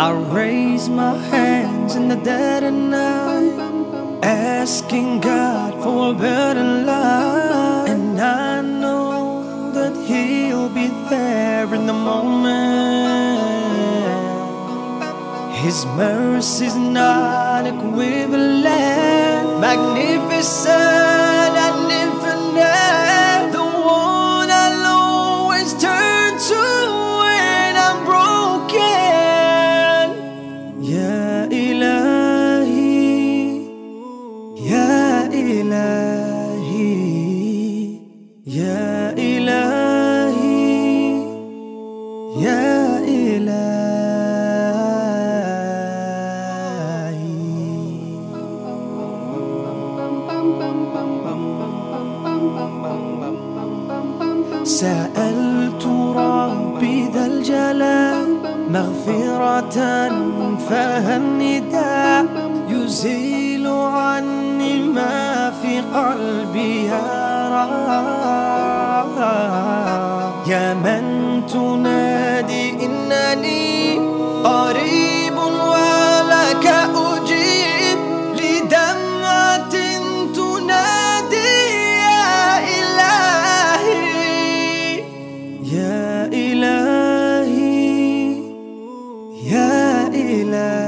I raise my hands in the dead of night, asking God for a better life. And I know that He'll be there in the moment. His mercy's not equivalent, magnificent and infinite, the one I'll always turn to when I'm broken. Ya Ilahi, Ya Ilahi, Ya Ilahi, Ya Ilahi. سألت ربي ذا الجلال مغفرة فهالنداء يزيل عني ما في قلبي يا رب. يا من تنادي إنني قريب ولك أجيب لدمعة Ya Ilahi, Ya Ilahi.